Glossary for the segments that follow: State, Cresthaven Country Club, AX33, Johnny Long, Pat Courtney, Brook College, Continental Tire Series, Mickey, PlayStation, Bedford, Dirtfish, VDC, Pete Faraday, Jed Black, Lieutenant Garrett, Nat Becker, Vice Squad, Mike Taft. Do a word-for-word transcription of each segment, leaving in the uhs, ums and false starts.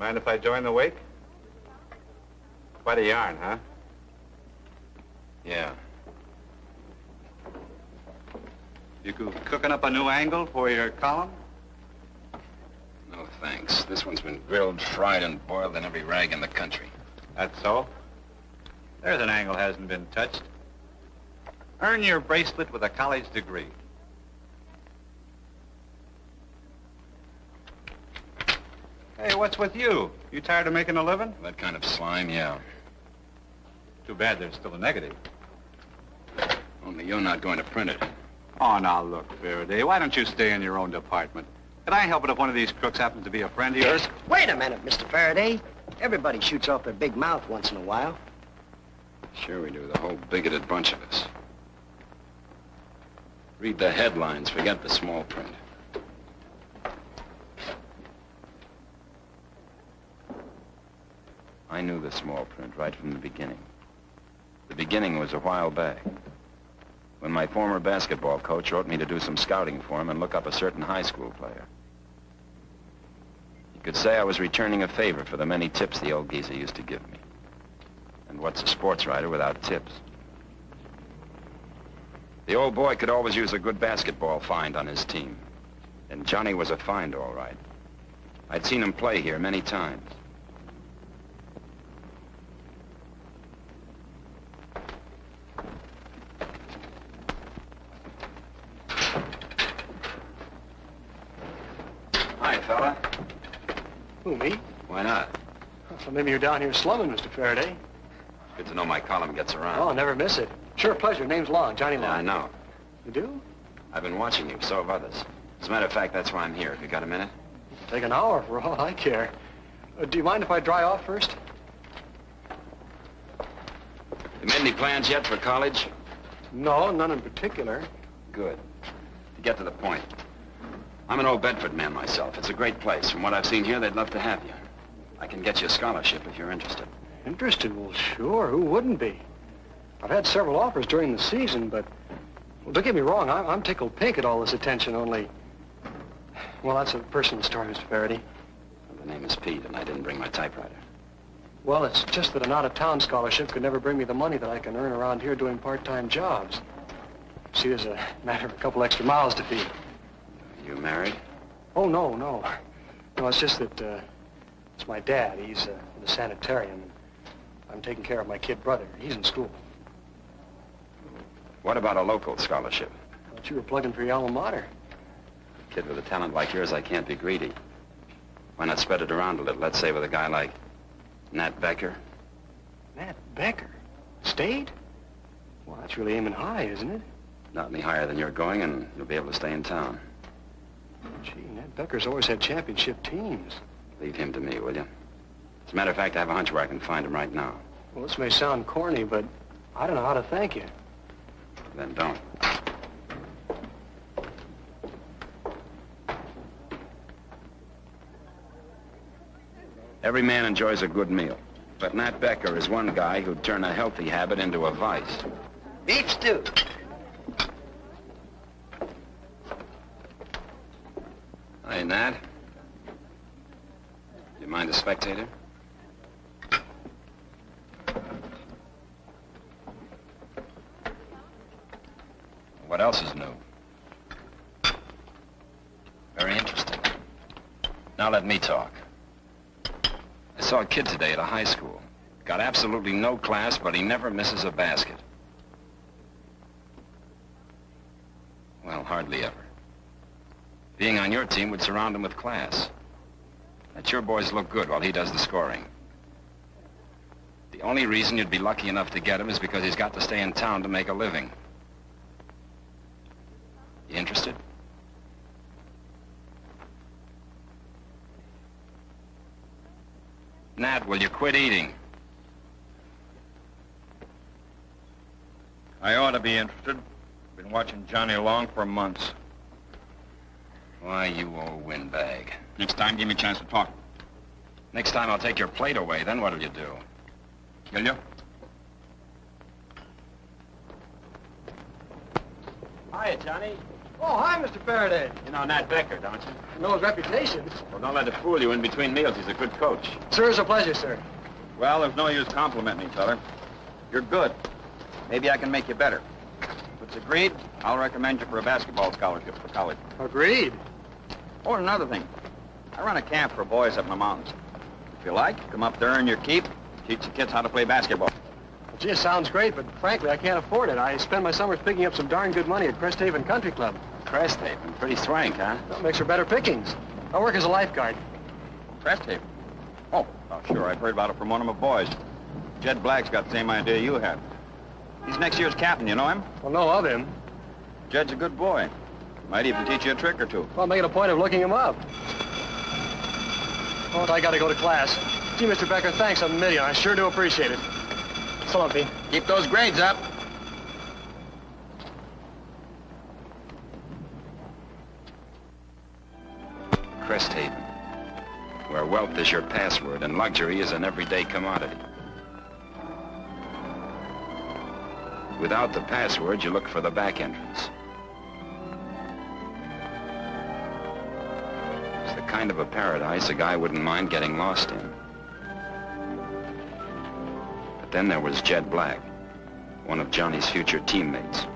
Mind if I join the wake? Quite a yarn, huh? Yeah. You cooking up a new angle for your column? No, thanks. This one's been grilled, fried, and boiled in every rag in the country. That's so? There's an angle hasn't been touched. Earn your bracelet with a college degree. Hey, what's with you? You tired of making a living? That kind of slime, yeah. Too bad there's still a negative. Only you're not going to print it. Oh, now look, Faraday, why don't you stay in your own department? Can I help it if one of these crooks happens to be a friend of yours? Wait a minute, Mister Faraday. Everybody shoots off their big mouth once in a while. Sure we do, the whole bigoted bunch of us. Read the headlines, forget the small print. I knew the small print right from the beginning. The beginning was a while back, when my former basketball coach wrote me to do some scouting for him and look up a certain high school player. You could say I was returning a favor for the many tips the old geezer used to give me. And what's a sports writer without tips? The old boy could always use a good basketball find on his team. And Johnny was a find, all right. I'd seen him play here many times. Who, me? Why not? So maybe you're down here slumming, Mister Faraday. Good to know my column gets around. Oh, never miss it. Sure, pleasure. Name's Long, Johnny Long. Yeah, I know. You do? I've been watching you, so have others. As a matter of fact, that's why I'm here. If you got a minute? Take an hour for all I care. Uh, do you mind if I dry off first? You made any plans yet for college? No, none in particular. Good. To get to the point. I'm an old Bedford man myself. It's a great place. From what I've seen here, they'd love to have you. I can get you a scholarship if you're interested. Interested? Well, sure. Who wouldn't be? I've had several offers during the season, but... Well, don't get me wrong. I'm, I'm tickled pink at all this attention, only... Well, that's a personal story, Mister Faraday. Well, the name is Pete, and I didn't bring my typewriter. Well, it's just that an out-of-town scholarship could never bring me the money that I can earn around here doing part-time jobs. See, there's a matter of a couple extra miles to feed. You married? Oh, no, no. No, it's just that, uh, it's my dad. He's uh, in the sanitarium. And I'm taking care of my kid brother. He's in school. What about a local scholarship? I thought you were plugging for your alma mater. A kid with a talent like yours, I can't be greedy. Why not spread it around a little? Let's say with a guy like Nat Becker. Nat Becker? State? Well, that's really aiming high, isn't it? Not any higher than you're going, and you'll be able to stay in town. Gee, Nat Becker's always had championship teams. Leave him to me, will you? As a matter of fact, I have a hunch where I can find him right now. Well, this may sound corny, but I don't know how to thank you. Then don't. Every man enjoys a good meal, but Nat Becker is one guy who'd turn a healthy habit into a vice. Beef stew. Hey, Nat. You mind a spectator? What else is new? Very interesting. Now let me talk. I saw a kid today at a high school. Got absolutely no class, but he never misses a basket. Well, hardly ever. Being on your team would surround him with class. Let your boys look good while he does the scoring. The only reason you'd be lucky enough to get him is because he's got to stay in town to make a living. You interested? Nat, will you quit eating? I ought to be interested. Been watching Johnny Long for months. Why, you old windbag. Next time, give me a chance to talk. Next time, I'll take your plate away. Then what'll you do? Will you? Hiya, Johnny. Oh, hi, Mister Faraday. You know Nat Becker, don't you? You know his reputation. Well, don't let it fool you. In between meals, he's a good coach. Sir, it's a pleasure, sir. Well, there's no use complimenting each other. You're good. Maybe I can make you better. If it's agreed, I'll recommend you for a basketball scholarship for college. Agreed. Oh, and another thing. I run a camp for boys up in the mountains. If you like, come up there and your keep, teach the kids how to play basketball. Gee, it sounds great, but frankly, I can't afford it. I spend my summers picking up some darn good money at Cresthaven Country Club. Cresthaven? Pretty swank, huh? That makes for better pickings. I work as a lifeguard. Cresthaven? Oh, oh, sure. I've heard about it from one of my boys. Jed Black's got the same idea you have. He's next year's captain. You know him? Well, no of him. Jed's a good boy. Might even teach you a trick or two. Well, I'm making a point of looking him up. Oh, I gotta go to class. Gee, Mister Becker, thanks a million. I sure do appreciate it. So long, Pete. Keep those grades up. Cresthaven, where wealth is your password and luxury is an everyday commodity. Without the password, you look for the back entrance. It's the kind of a paradise a guy wouldn't mind getting lost in. Then there was Jed Black, one of Johnny's future teammates.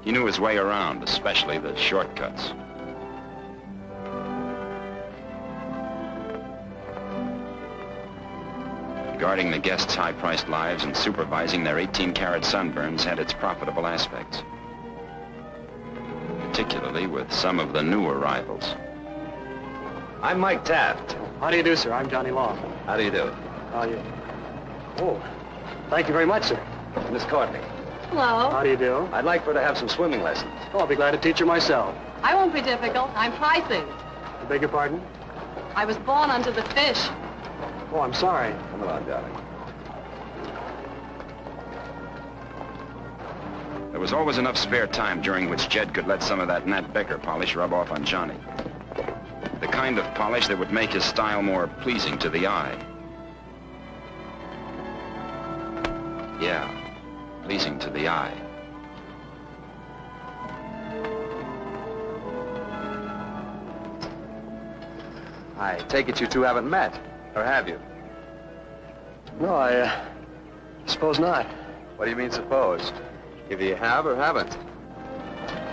He knew his way around, especially the shortcuts. Guarding the guests' high-priced lives and supervising their eighteen-carat sunburns had its profitable aspects, particularly with some of the new arrivals. I'm Mike Taft. How do you do, sir? I'm Johnny Long. How do you do? How are you? Oh, thank you very much, sir. Miss Courtney. Hello. How do you do? I'd like for her to have some swimming lessons. Oh, I'll be glad to teach her myself. I won't be difficult. I'm pricing. I beg your pardon? I was born unto the fish. Oh, I'm sorry. Come along, darling. There was always enough spare time during which Jed could let some of that Nat Becker polish rub off on Johnny. The kind of polish that would make his style more pleasing to the eye. Yeah, pleasing to the eye. I take it you two haven't met, or have you? No, I uh, suppose not. What do you mean, suppose? If you have or haven't?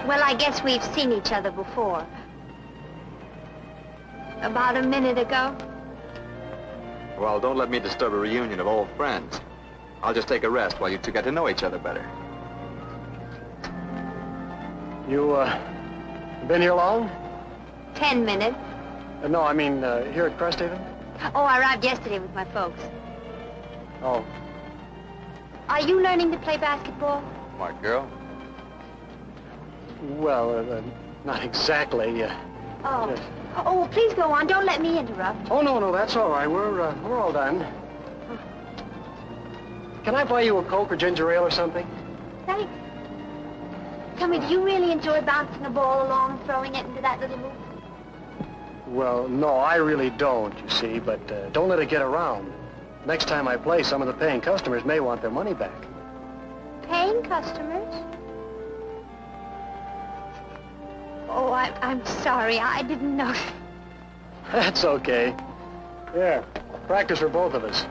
Well, I guess we've seen each other before. About a minute ago. Well, don't let me disturb a reunion of old friends. I'll just take a rest while you two get to know each other better. You, uh, been here long? Ten minutes. Uh, no, I mean, uh, here at Cresthaven? Oh, I arrived yesterday with my folks. Oh. Are you learning to play basketball? Smart girl. Well, uh, uh, not exactly. Uh, oh. Just... Oh, well, please go on. Don't let me interrupt. Oh, no, no, that's all right. We're, uh, we're all done. Can I buy you a Coke or ginger ale or something? Thanks. Tell me, do you really enjoy bouncing the ball along and throwing it into that little hoop? Well, no, I really don't, you see, but uh, don't let it get around. Next time I play, some of the paying customers may want their money back. Paying customers? Oh, I, I'm sorry. I didn't know. That's okay. There, practice for both of us.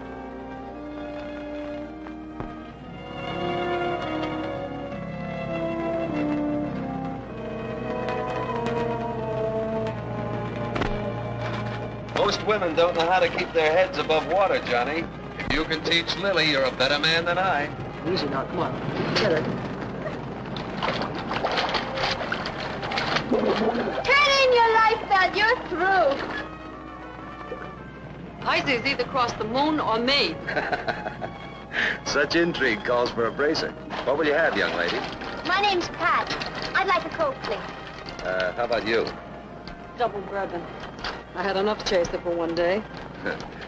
Most women don't know how to keep their heads above water, Johnny. If you can teach Lily, you're a better man than I. Easy now, come on. Get it. Turn in your life belt, you're through. Isaac's either crossed the moon or me. Such intrigue calls for a bracer. What will you have, young lady? My name's Pat. I'd like a Coke, please. Uh, how about you? Double bourbon. I had enough chaser for one day.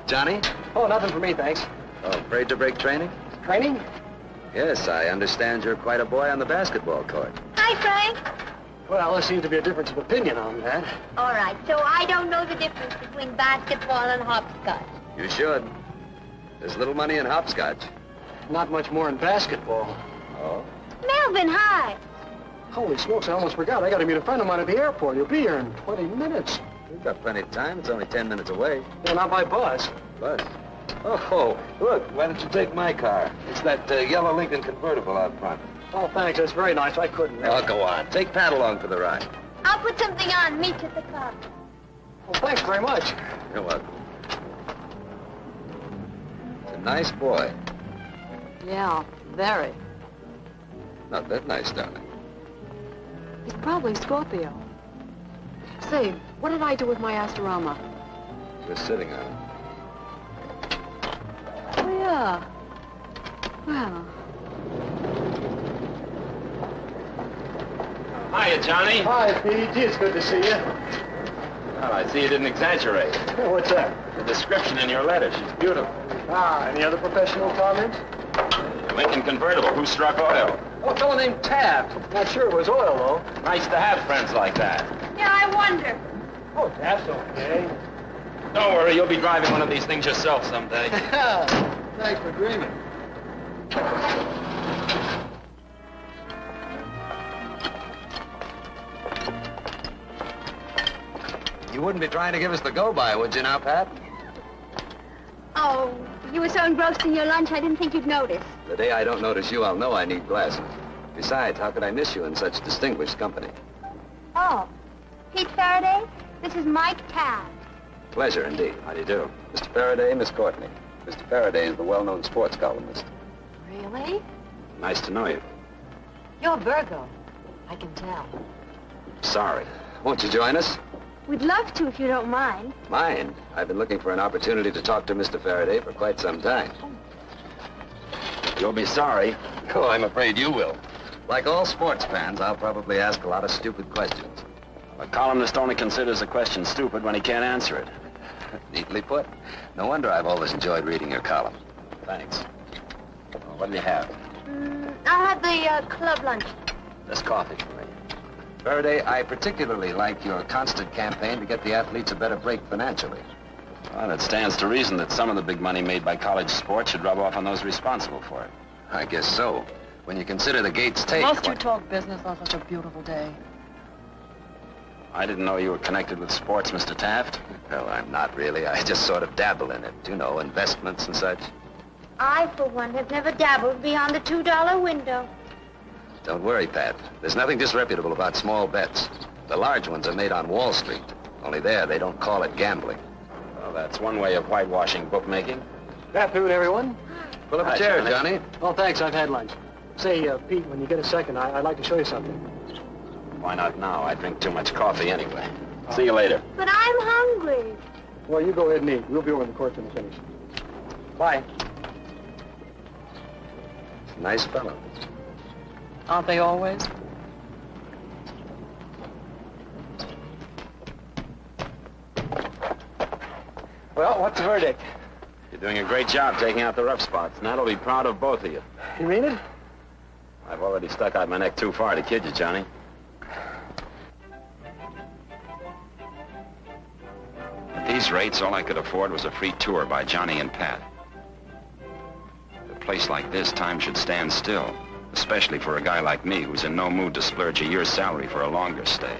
Johnny? Oh, nothing for me, thanks. Oh, afraid to break training? Training? Yes, I understand you're quite a boy on the basketball court. Hi, Frank. Well, there seems to be a difference of opinion on that. All right, so I don't know the difference between basketball and hopscotch. You should. There's little money in hopscotch. Not much more in basketball. Oh? Melvin, hi. Holy smokes, I almost forgot. I got to meet a friend of mine at the airport. He'll be here in twenty minutes. We've got plenty of time. It's only ten minutes away. Yeah, not my bus. Bus? Oh, look, why don't you take my car? It's that uh, yellow Lincoln convertible out front. Oh, thanks. That's very nice. I couldn't. Oh, go on. Take Pat along for the ride. I'll put something on. Meet you at the club. Well, thanks very much. You're welcome. It's a nice boy. Yeah, very. Not that nice, darling. He's probably Scorpio. Say, what did I do with my Astorama? Just sitting on it. Oh, yeah. Well. Hiya, Johnny. Hi, Pete. It's good to see you. Well, I see you didn't exaggerate. What's that? The description in your letter. She's beautiful. Ah, any other professional comments? Lincoln convertible. Who struck oil? Oh, a fellow named Taft. Not sure it was oil, though. Nice to have friends like that. Yeah, I wonder. Oh, Taft's okay. Don't worry, you'll be driving one of these things yourself someday. Thanks for dreaming. You wouldn't be trying to give us the go-by, would you now, Pat? Oh, you were so engrossed in your lunch, I didn't think you'd notice. The day I don't notice you, I'll know I need glasses. Besides, how could I miss you in such distinguished company? Oh, Pete Faraday, this is Mike Taft. Pleasure, indeed. How do you do? Mister Faraday, Miss Courtney. Mister Faraday is the well-known sports columnist. Really? Nice to know you. You're Virgo. I can tell. Sorry. Won't you join us? We'd love to, if you don't mind. Mind? I've been looking for an opportunity to talk to Mister Faraday for quite some time. Oh. You'll be sorry. Oh, I'm afraid you will. Like all sports fans, I'll probably ask a lot of stupid questions. A columnist only considers a question stupid when he can't answer it. Neatly put. No wonder I've always enjoyed reading your column. Thanks. Well, what do you have? Mm, I'll have the uh, club lunch. Just coffee for me. Faraday, I particularly like your constant campaign to get the athletes a better break financially. Well, it stands to reason that some of the big money made by college sports should rub off on those responsible for it. I guess so. When you consider the Gates take... Must you talk business on such a beautiful day? I didn't know you were connected with sports, Mister Taft. Well, I'm not really. I just sort of dabble in it. You know, investments and such. I, for one, have never dabbled beyond the two dollar window. Don't worry, Pat. There's nothing disreputable about small bets. The large ones are made on Wall Street. Only there, they don't call it gambling. Well, that's one way of whitewashing bookmaking. Good afternoon, everyone. Pull up a chair, Johnny. Oh, thanks. I've had lunch. Say, uh, Pete, when you get a second, I I'd like to show you something. Why not now? I drink too much coffee anyway. Oh. See you later. But I'm hungry. Well, you go ahead and eat. We'll be over in the courtroom and finish. Bye. Nice fellow. Aren't they always? Well, what's the verdict? You're doing a great job taking out the rough spots. Nat will be proud of both of you. You mean it? I've already stuck out my neck too far to kid you, Johnny. At these rates, all I could afford was a free tour by Johnny and Pat. At a place like this, time should stand still, especially for a guy like me who's in no mood to splurge a year's salary for a longer stay.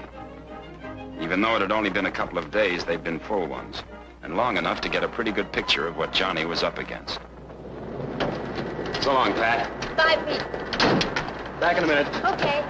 Even though it had only been a couple of days, they'd been full ones, and long enough to get a pretty good picture of what Johnny was up against. So long, Pat. Bye, Pete. Back in a minute. Okay.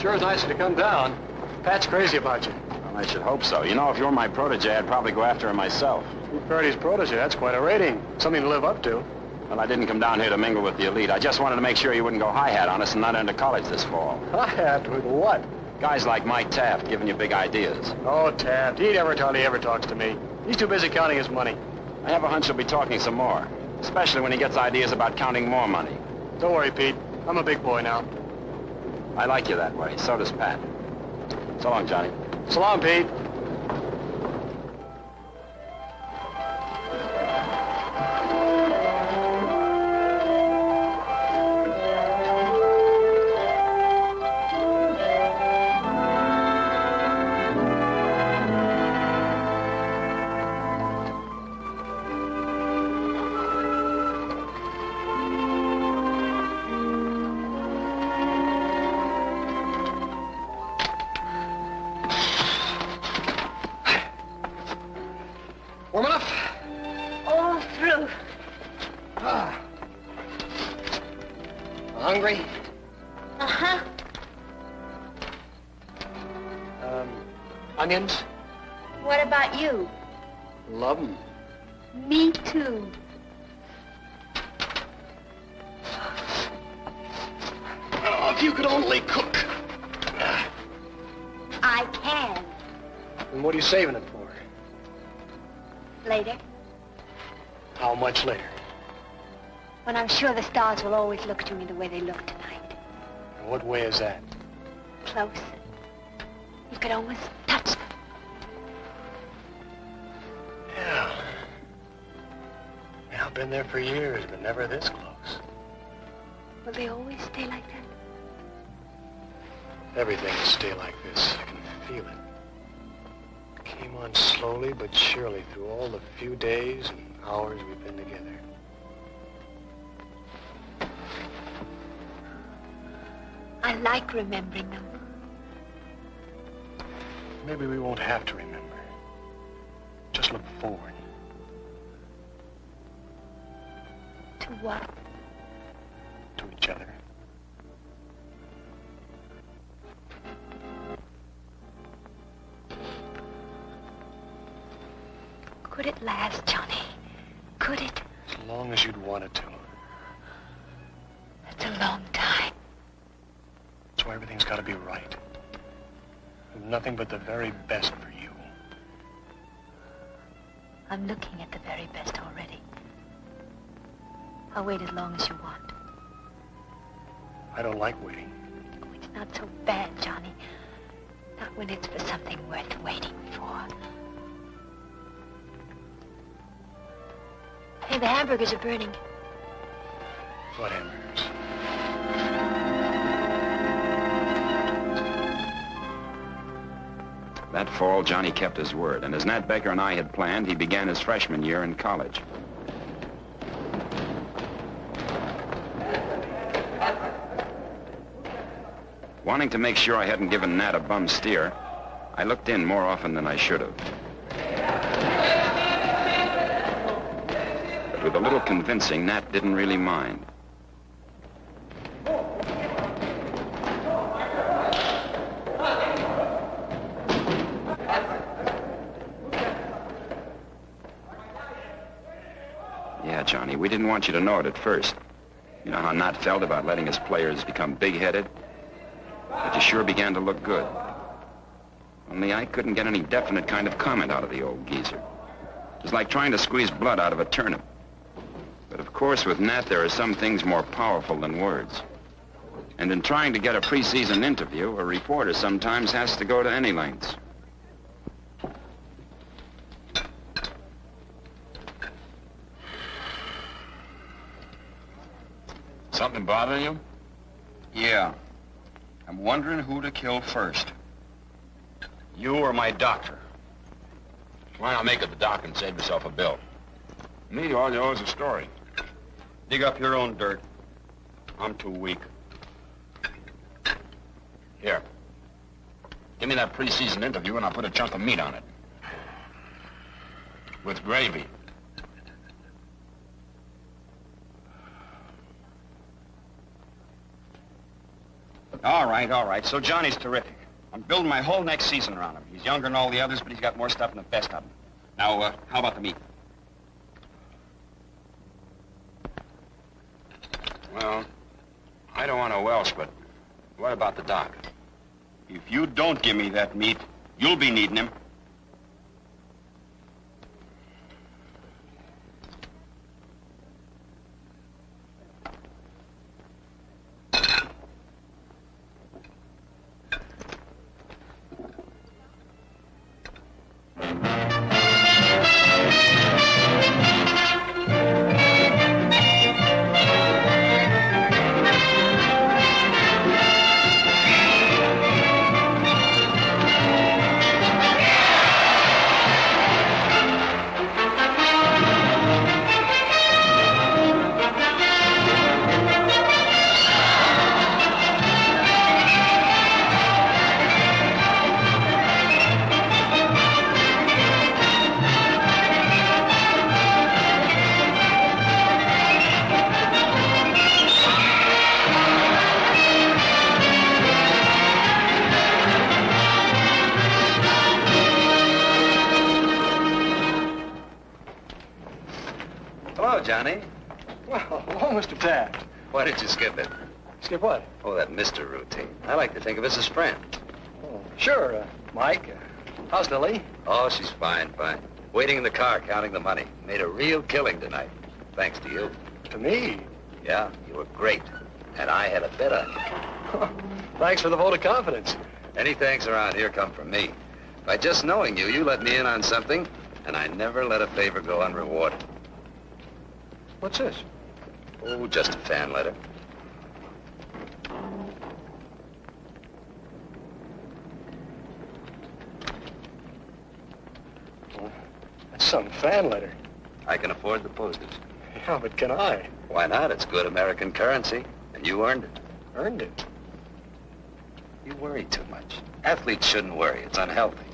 Sure is nice of you to come down. Pat's crazy about you. Well, I should hope so. You know, if you were my protege, I'd probably go after him myself. You're Faraday's protege. That's quite a rating. Something to live up to. Well, I didn't come down here to mingle with the elite. I just wanted to make sure you wouldn't go hi-hat on us and not enter college this fall. Hi-hat with what? Guys like Mike Taft giving you big ideas. Oh, Taft. He never taught he ever talks to me. He's too busy counting his money. I have a hunch he'll be talking some more, especially when he gets ideas about counting more money. Don't worry, Pete. I'm a big boy now. I like you that way. So does Pat. So long, Johnny. So long, Pete. Hungry? Uh-huh. Um, onions? What about you? Love them. Me too. Oh, if you could only cook. I can. And what are you saving it for? Later. How much later? When I'm sure the stars will always look to me the way they look tonight. And what way is that? Close. You could almost touch them. Yeah. Yeah, I've been there for years, but never this close. Will they always stay like that? Everything will stay like this. I can feel it. It came on slowly but surely through all the few days and hours we've been together. I like remembering them. Maybe we won't have to remember. Just look forward. To what? To each other. Could it last, Johnny? Could it? As long as you'd want it to. That's a long time. That's why everything's got to be right. Nothing but the very best for you. I'm looking at the very best already. I'll wait as long as you want. I don't like waiting. Oh, it's not so bad, Johnny. Not when it's for something worth waiting for. Hey, the hamburgers are burning. What hamburgers? That fall, Johnny kept his word, and as Nat Becker and I had planned, he began his freshman year in college. Wanting to make sure I hadn't given Nat a bum steer, I looked in more often than I should have. But with a little convincing, Nat didn't really mind. Johnny, we didn't want you to know it at first. You know how Nat felt about letting his players become big-headed? But you sure began to look good. Only I couldn't get any definite kind of comment out of the old geezer. It was like trying to squeeze blood out of a turnip. But of course, with Nat, there are some things more powerful than words. And in trying to get a preseason interview, a reporter sometimes has to go to any lengths. Something bothering you? Yeah. I'm wondering who to kill first. You or my doctor? Why not make it the doc and save yourself a bill? Me, all you owe is a story. Dig up your own dirt. I'm too weak. Here. Give me that preseason interview and I'll put a chunk of meat on it. With gravy. All right, all right. So Johnny's terrific. I'm building my whole next season around him. He's younger than all the others, but he's got more stuff than the best of them. Now, uh, how about the meat? Well, I don't want to Welsh, but what about the doc? If you don't give me that meat, you'll be needing him. Why did you skip it? Skip what? Oh, that Mister routine. I like to think of us as friends. Oh, sure, uh, Mike. Uh, how's Lily? Oh, she's fine, fine. Waiting in the car, counting the money. Made a real killing tonight. Thanks to you. To me? Yeah, you were great. And I had a bet on you. Thanks for the vote of confidence. Any thanks around here come from me. By just knowing you, you let me in on something, and I never let a favor go unrewarded. What's this? Oh, just a fan letter. Well, that's some fan letter. I can afford the postage. Yeah, but can I? Why not? It's good American currency, and you earned it. Earned it? You worry too much. Athletes shouldn't worry. It's unhealthy.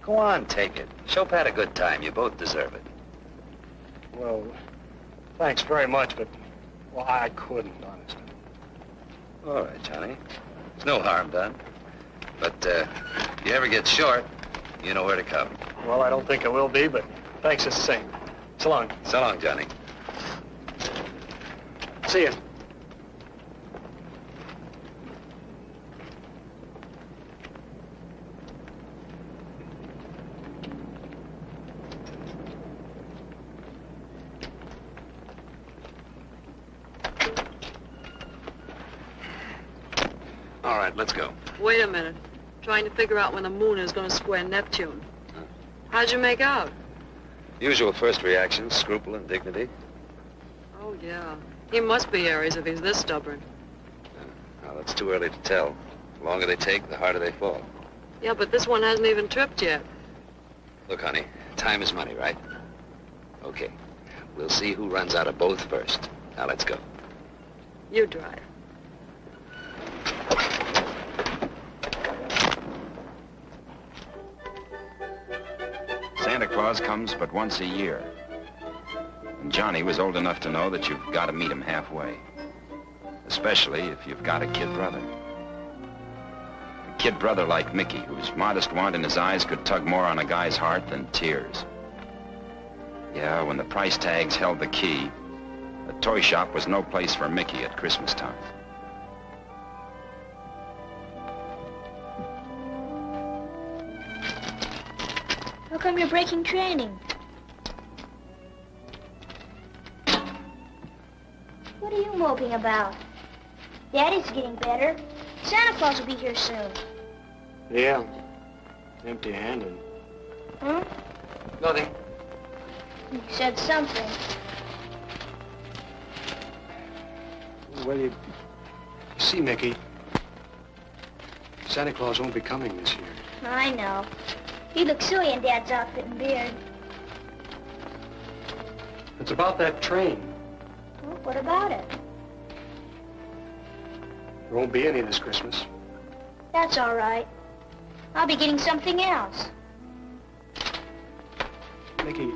Go on, take it. Show Pat a good time. You both deserve it. Well, thanks very much, but well, I couldn't, honestly. All right, Johnny. There's no harm done. But uh, if you ever get short, you know where to come. Well, I don't think I will be, but thanks just the same. So long. So long, Johnny. See ya. Let's go. Wait a minute. Trying to figure out when the moon is going to square Neptune. Huh? How'd you make out? Usual first reaction, scruple and dignity. Oh, yeah. He must be Aries if he's this stubborn. Yeah. Well, that's too early to tell. The longer they take, the harder they fall. Yeah, but this one hasn't even tripped yet. Look, honey, time is money, right? Okay. We'll see who runs out of both first. Now, let's go. You drive. Santa Claus comes but once a year. And Johnny was old enough to know that you've got to meet him halfway. Especially if you've got a kid brother. A kid brother like Mickey, whose modest want in his eyes could tug more on a guy's heart than tears. Yeah, when the price tags held the key, a toy shop was no place for Mickey at Christmas time. How come you're breaking training? What are you moping about? Daddy's getting better. Santa Claus will be here soon. Yeah. Empty-handed. Hmm? Nothing. You said something. Well, you, you see, Mickey, Santa Claus won't be coming this year. I know. He looks silly in Dad's outfit and beard. It's about that train. Well, what about it? There won't be any this Christmas. That's all right. I'll be getting something else. Mickey,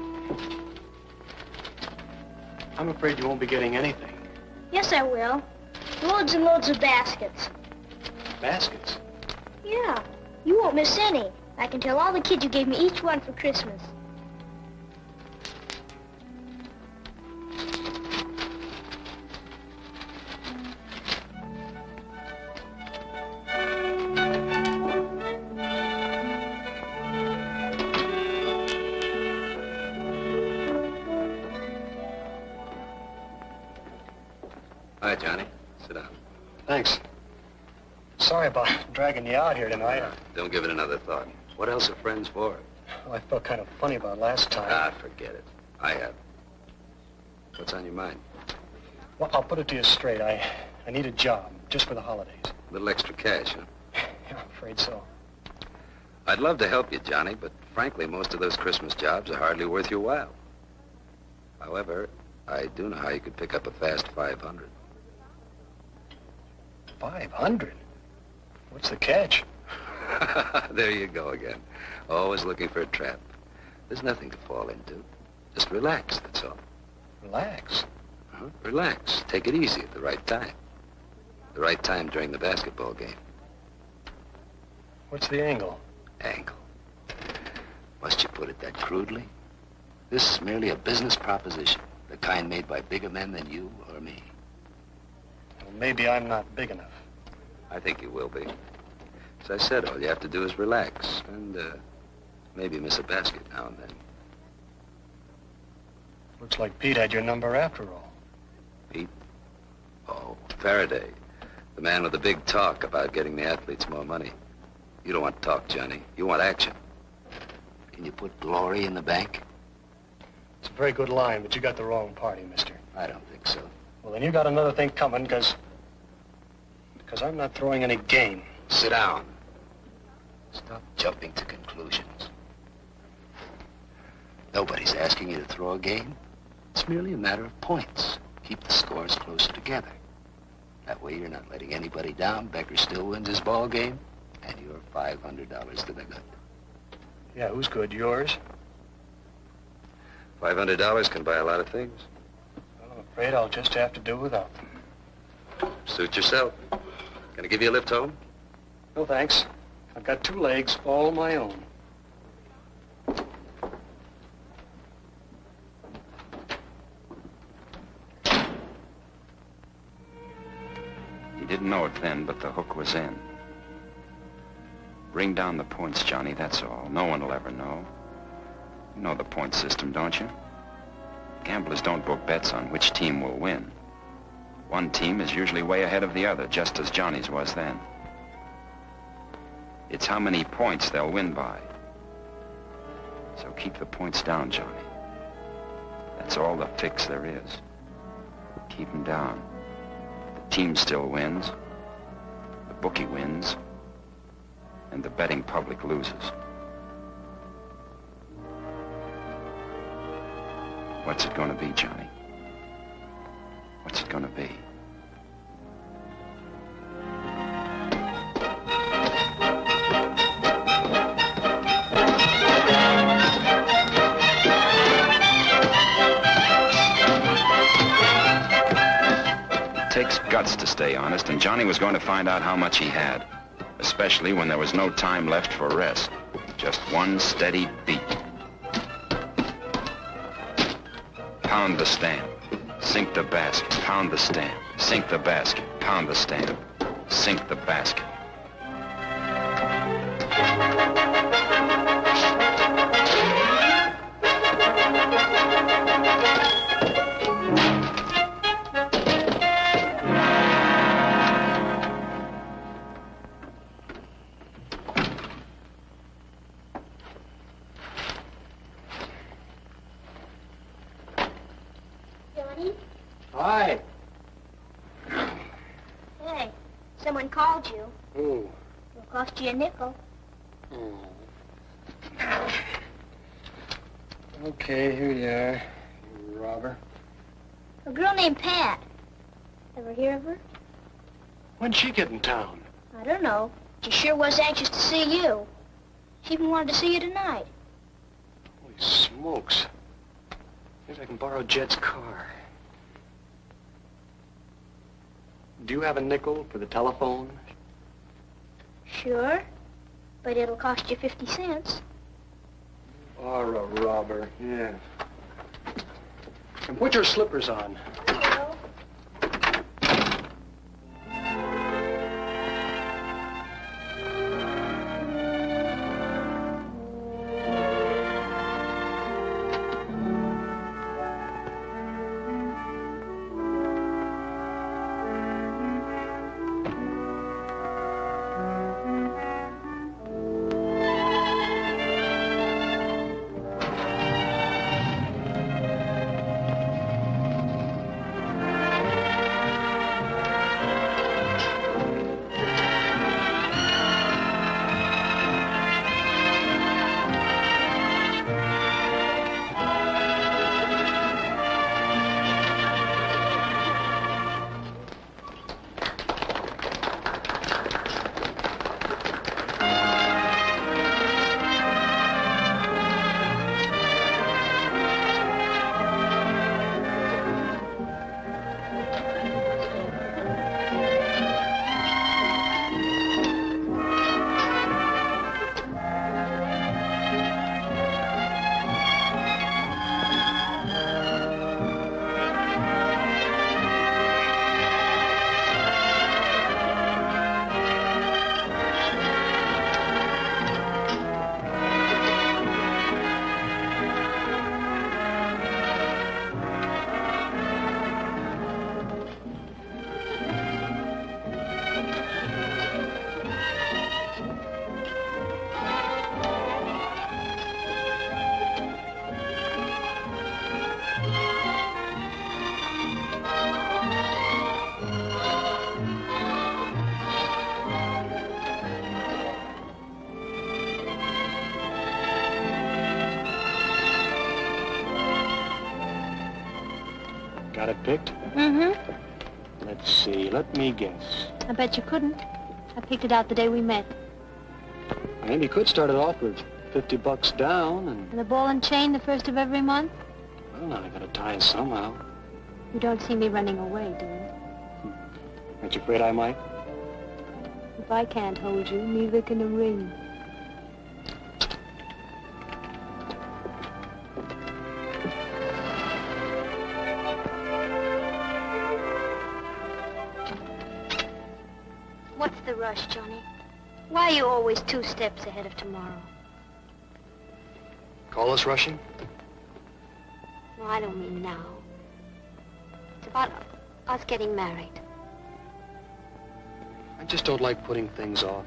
I'm afraid you won't be getting anything. Yes, I will. Loads and loads of baskets. Baskets? Yeah. You won't miss any. I can tell all the kids you gave me each one for Christmas. Hi, Johnny. Sit down. Thanks. Sorry about dragging you out here tonight. Uh, don't give it another thought. What else are friends for? Well, I felt kind of funny about last time. Ah, forget it. I have. What's on your mind? Well, I'll put it to you straight. I, I need a job, just for the holidays. A little extra cash, huh? Yeah, I'm afraid so. I'd love to help you, Johnny, but frankly, most of those Christmas jobs are hardly worth your while. However, I do know how you could pick up a fast five hundred. five hundred? What's the catch? There you go again. Always looking for a trap. There's nothing to fall into. Just relax, that's all. Relax? Uh-huh. Relax. Take it easy at the right time. The right time during the basketball game. What's the angle? Angle. Must you put it that crudely? This is merely a business proposition. The kind made by bigger men than you or me. maybe I'm not big enough. I think you will be. As I said, all you have to do is relax and uh, maybe miss a basket now and then. Looks like Pete had your number after all. Pete? Oh, Faraday. The man with the big talk about getting the athletes more money. You don't want talk, Johnny. You want action. Can you put glory in the bank? It's a very good line, but you got the wrong party, mister. I don't think so. Well, then you got another thing coming, because... because I'm not throwing any game. Sit down. Stop jumping to conclusions. Nobody's asking you to throw a game. It's merely a matter of points. Keep the scores closer together. That way you're not letting anybody down. Becker still wins his ball game, and you're five hundred dollars to the good. Yeah, who's good? Yours? five hundred dollars can buy a lot of things. Well, I'm afraid I'll just have to do without them. Suit yourself. Can I give you a lift home? No, thanks. I've got two legs all my own. He didn't know it then, but the hook was in. Bring down the points, Johnny, that's all. No one will ever know. You know the point system, don't you? Gamblers don't book bets on which team will win. One team is usually way ahead of the other, just as Johnny's was then. It's how many points they'll win by. So keep the points down, Johnny. That's all the fix there is. Keep them down. The team still wins, the bookie wins, and the betting public loses. What's it gonna be, Johnny? What's it gonna be? It takes guts to stay honest, and Johnny was going to find out how much he had, especially when there was no time left for rest. Just one steady beat. Pound the stand, sink the basket, pound the stand, sink the basket, pound the stand, sink the basket. A nickel. Oh. Okay, here you are, you robber. A girl named Pat. Ever hear of her? When'd she get in town? I don't know. She sure was anxious to see you. She even wanted to see you tonight. Holy smokes. Maybe I can borrow Jed's car. Do you have a nickel for the telephone? Sure, but it'll cost you fifty cents. Or a robber, yeah. And put your slippers on. Hello. Got it picked? Mm-hmm. Let's see. Let me guess. I bet you couldn't. I picked it out the day we met. I mean, you could start it off with fifty bucks down and... And the ball and chain the first of every month? Well, now I gotta tie it somehow. You don't see me running away, do you? Hmm. Aren't you afraid I might? If I can't hold you, neither can a ring. What's the rush, Johnny? Why are you always two steps ahead of tomorrow? Call us rushing? No, I don't mean now. It's about us getting married. I just don't like putting things off.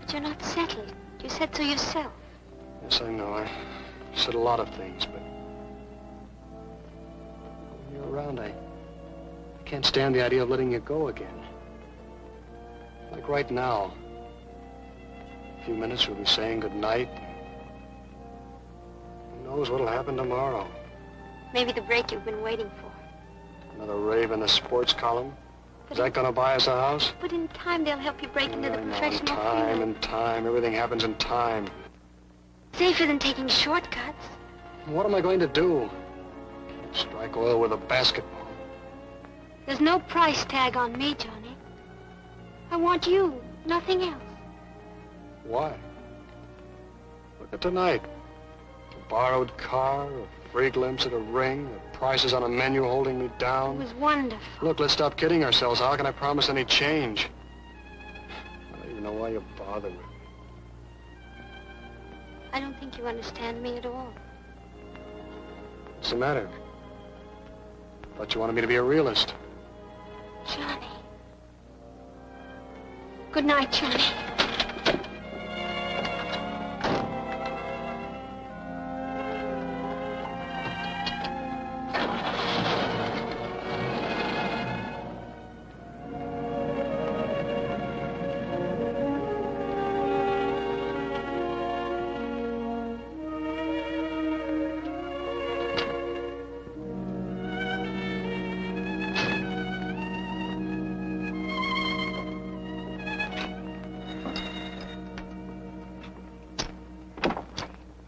But you're not settled. You said so yourself. Yes, I know. I said a lot of things, but... when you're around, I, I can't stand the idea of letting you go again. Like right now. A few minutes we'll be saying goodnight. Who knows what'll happen tomorrow? Maybe the break you've been waiting for. Another rave in the sports column? But is that gonna buy us a house? But in time they'll help you break yeah, into the professional field. Time, in time. Everything happens in time. Safer than taking shortcuts. What am I going to do? Can't strike oil with a basketball. There's no price tag on me, Johnny. I want you, nothing else. Why? Look at tonight. A borrowed car, a free glimpse at a ring, the prices on a menu holding me down. It was wonderful. Look, let's stop kidding ourselves. How can I promise any change? I don't even know why you bother with me. I don't think you understand me at all. What's the matter? I thought you wanted me to be a realist. Johnny. Good night, Johnny.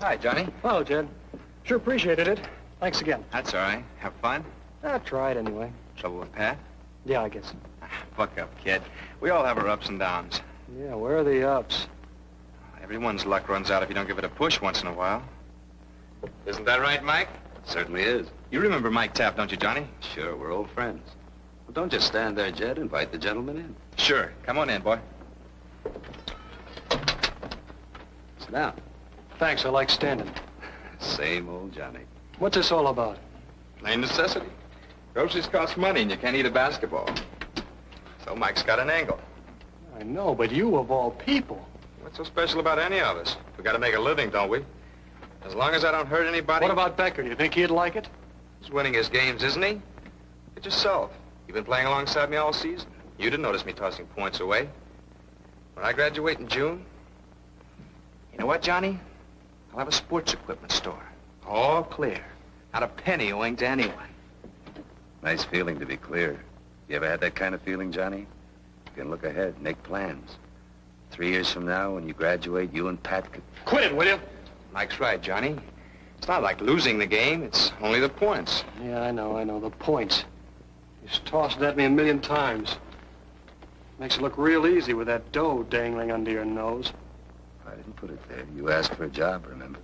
Hi, Johnny. Hello, Jed. Sure appreciated it. Thanks again. That's all right. Have fun? I tried anyway. Trouble with Pat? Yeah, I guess. Buck up, kid. We all have our ups and downs. Yeah, where are the ups? Everyone's luck runs out if you don't give it a push once in a while. Isn't that right, Mike? It certainly is. You remember Mike Taft, don't you, Johnny? Sure, we're old friends. Well, don't just stand there, Jed. Invite the gentleman in. Sure. Come on in, boy. Sit down. Thanks, I like standing. Same old Johnny. What's this all about? Plain necessity. Groceries cost money and you can't eat a basketball. So Mike's got an angle. I know, but you of all people. What's so special about any of us? We gotta make a living, don't we? As long as I don't hurt anybody... What about Becker? Do you think he'd like it? He's winning his games, isn't he? Look at yourself. You've been playing alongside me all season. You didn't notice me tossing points away. When I graduate in June... You know what, Johnny? I'll have a sports equipment store. All clear. Not a penny owing to anyone. Nice feeling to be clear. You ever had that kind of feeling, Johnny? You can look ahead, make plans. Three years from now, when you graduate, you and Pat could... Quit it, will you? Mike's right, Johnny. It's not like losing the game. It's only the points. Yeah, I know, I know. The points. He's tossed it at me a million times. Makes it look real easy with that dough dangling under your nose. I didn't put it there. You asked for a job, remember?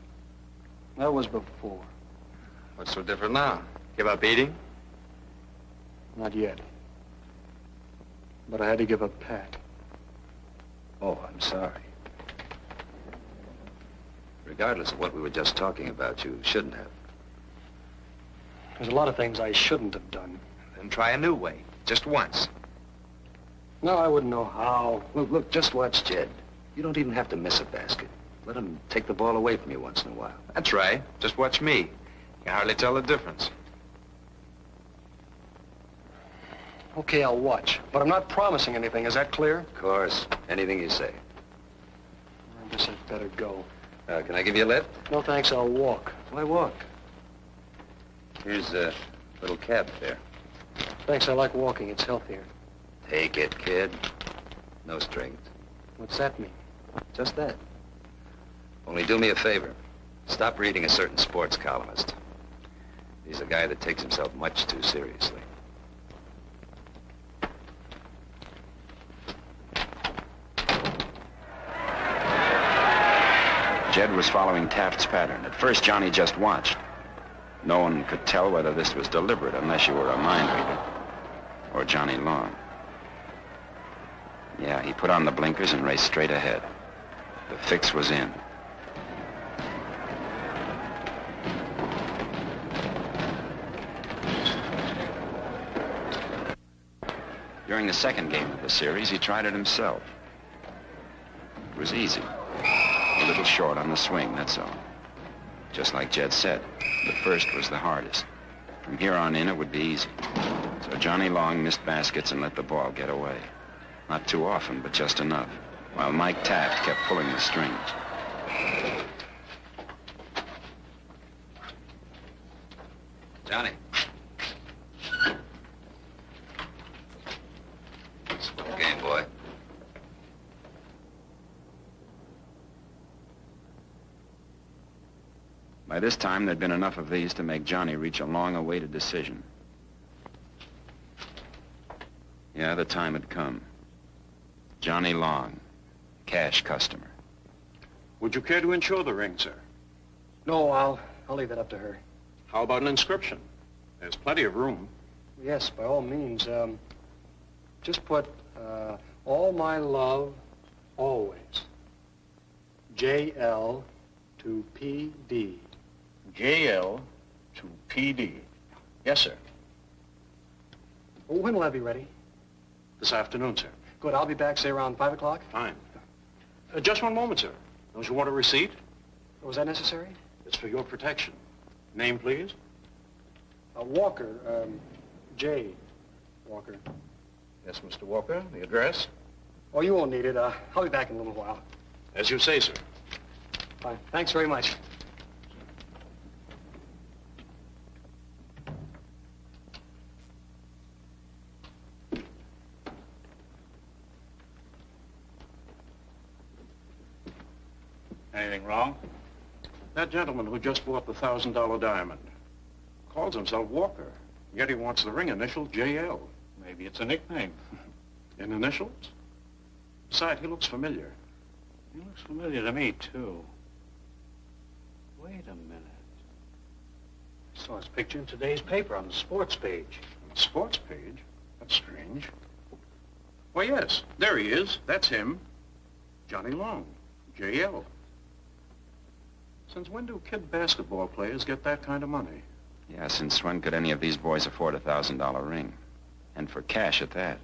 That was before. What's so different now? Give up eating? Not yet. But I had to give up Pat. Oh, I'm sorry. Regardless of what we were just talking about, you shouldn't have. There's a lot of things I shouldn't have done. Then try a new way. Just once. No, I wouldn't know how. Look, look, just watch Jed. You don't even have to miss a basket. Let him take the ball away from you once in a while. That's right. Just watch me. You can hardly tell the difference. Okay, I'll watch. But I'm not promising anything. Is that clear? Of course. Anything you say. I guess I'd better go. Uh, can I give you a lift? No, thanks. I'll walk. Why walk? Here's a little cab fare. Thanks, I like walking. It's healthier. Take it, kid. No strings. What's that mean? Just that. Only do me a favor. Stop reading a certain sports columnist. He's a guy that takes himself much too seriously. Jed was following Taft's pattern. At first, Johnny just watched. No one could tell whether this was deliberate unless you were a mind reader or Johnny Long. Yeah, he put on the blinkers and raced straight ahead. The fix was in. During the second game of the series, he tried it himself. It was easy. A little short on the swing, that's all. Just like Jed said, the first was the hardest. From here on in, it would be easy. So Johnny Long missed baskets and let the ball get away. Not too often, but just enough, while Mike Taft kept pulling the strings. Johnny. Slow game, boy. By this time, there'd been enough of these to make Johnny reach a long-awaited decision. Yeah, the time had come. Johnny Long, cash customer. Would you care to insure the ring, sir? No, I'll, I'll leave that up to her. How about an inscription? There's plenty of room. Yes, by all means. Um, just put, uh, all my love, always. J L to P D. J L to P D. Yes, sir. Well, when will I be ready? This afternoon, sir. Good. I'll be back, say, around five o'clock. Fine. Uh, just one moment, sir. Don't you want a receipt? Was that necessary? It's for your protection. Name, please? Uh, Walker. Um, J. Walker. Yes, Mister Walker. The address? Oh, you won't need it. Uh, I'll be back in a little while. As you say, sir. Fine. Thanks very much. Anything wrong? That gentleman who just bought the thousand dollar diamond calls himself Walker, yet he wants the ring initial J L. Maybe it's a nickname. In initials? Besides, he looks familiar. He looks familiar to me, too. Wait a minute. I saw his picture in today's paper on the sports page. On the sports page? That's strange. Why, yes, there he is. That's him. Johnny Long, J L. Since when do kid basketball players get that kind of money? Yeah, since when could any of these boys afford a thousand dollar ring? And for cash at that.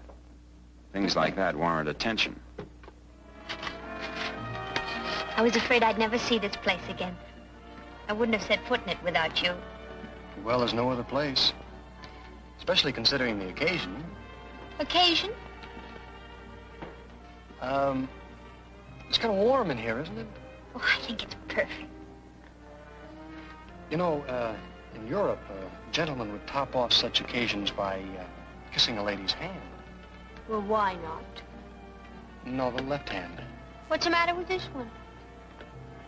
Things like that warrant attention. I was afraid I'd never see this place again. I wouldn't have set foot in it without you. Well, there's no other place. Especially considering the occasion. Occasion? Um, it's kind of warm in here, isn't it? Oh, I think it's perfect. You know, uh, in Europe, a gentleman would top off such occasions by uh, kissing a lady's hand. Well, why not? No, the left hand. What's the matter with this one?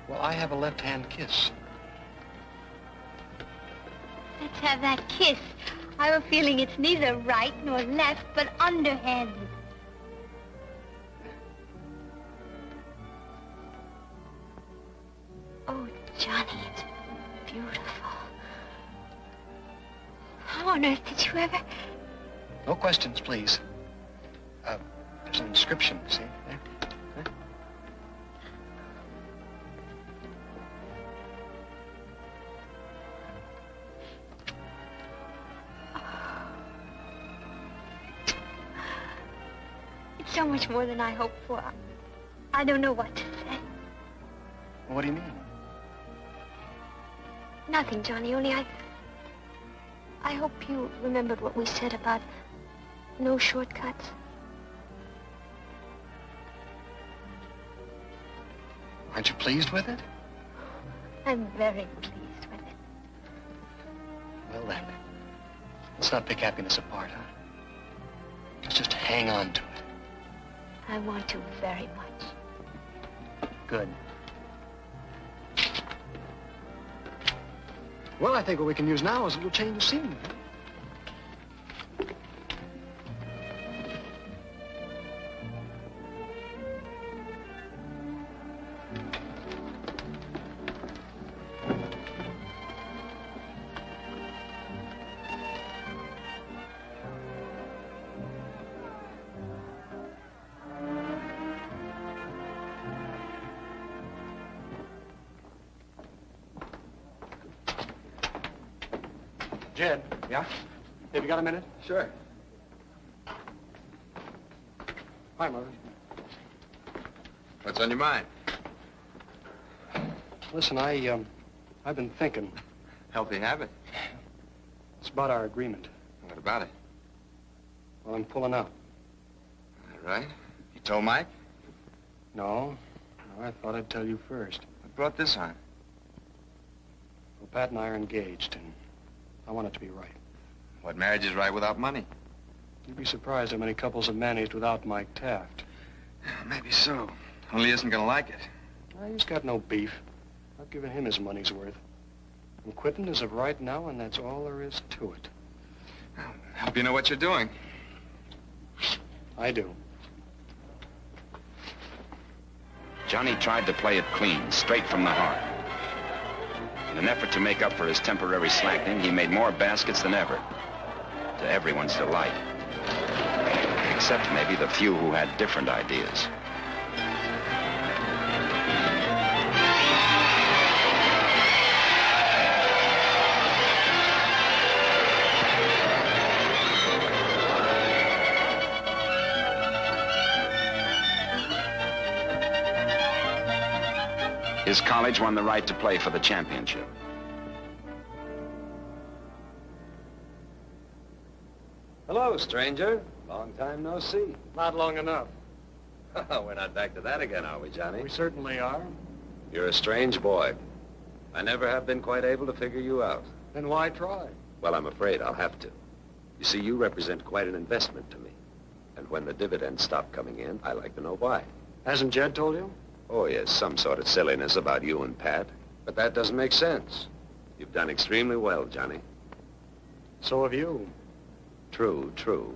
Well, I have a left-hand kiss. Let's have that kiss. I have a feeling it's neither right nor left, but underhand. Oh, Johnny, it's beautiful. How on earth did you ever... No questions, please. Uh, there's an inscription, see? There. So much more than I hoped for. I don't know what to say. What do you mean? Nothing, Johnny, only I... I hope you remembered what we said about no shortcuts. Aren't you pleased with it? I'm very pleased with it. Well, then, let's not pick happiness apart, huh? Hang on to it. I want to very much. Good. Well, I think what we can use now is a little change of scenery. Jed. Yeah? Have you got a minute? Sure. Hi, Mother. What's on your mind? Listen, I, um, I've been thinking. Healthy habit. It's about our agreement. What about it? Well, I'm pulling out. All right. You told Mike? No. No, I thought I'd tell you first. What brought this on? Well, Pat and I are engaged, and I want it to be right. What marriage is right without money? You'd be surprised how many couples have managed without Mike Taft. Maybe so. Only he isn't gonna like it. Well, he's got no beef. I've given him his money's worth. I'm quitting as of right now, and that's all there is to it. I hope you know what you're doing. I do. Johnny tried to play it clean, straight from the heart. In an effort to make up for his temporary slackening, he made more baskets than ever, to everyone's delight, except maybe the few who had different ideas. His college won the right to play for the championship. Hello, stranger. Long time no see. Not long enough. We're not back to that again, are we, Johnny? We certainly are. You're a strange boy. I never have been quite able to figure you out. Then why try? Well, I'm afraid I'll have to. You see, you represent quite an investment to me. And when the dividends stop coming in, I like to know why. Hasn't Jed told you? Oh, yes, some sort of silliness about you and Pat. But that doesn't make sense. You've done extremely well, Johnny. So have you. True, true.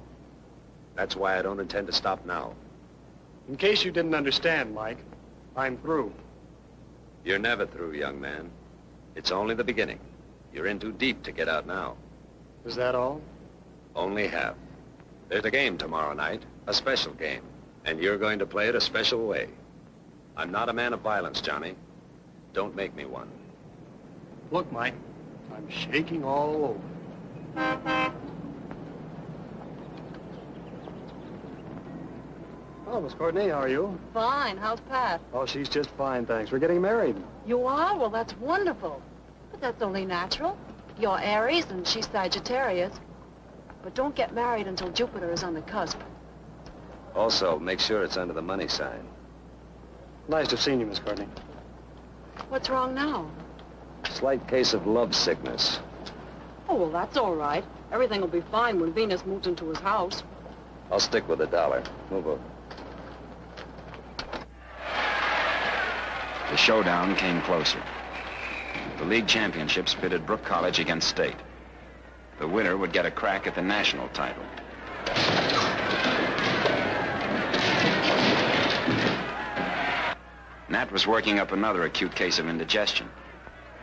That's why I don't intend to stop now. In case you didn't understand, Mike, I'm through. You're never through, young man. It's only the beginning. You're in too deep to get out now. Is that all? Only half. There's a game tomorrow night, a special game, and you're going to play it a special way. I'm not a man of violence, Johnny. Don't make me one. Look, Mike, I'm shaking all over. Hello, Miss Courtney, how are you? Fine. How's Pat? Oh, she's just fine, thanks. We're getting married. You are? Well, that's wonderful. But that's only natural. You're Aries and she's Sagittarius. But don't get married until Jupiter is on the cusp. Also, make sure it's under the money sign. Nice to have seen you, Miss Courtney. What's wrong now? Slight case of love sickness. Oh, well, that's all right. Everything will be fine when Venus moves into his house. I'll stick with a dollar. Move over. The showdown came closer. The league championships pitted Brook College against State. The winner would get a crack at the national title. Nat was working up another acute case of indigestion.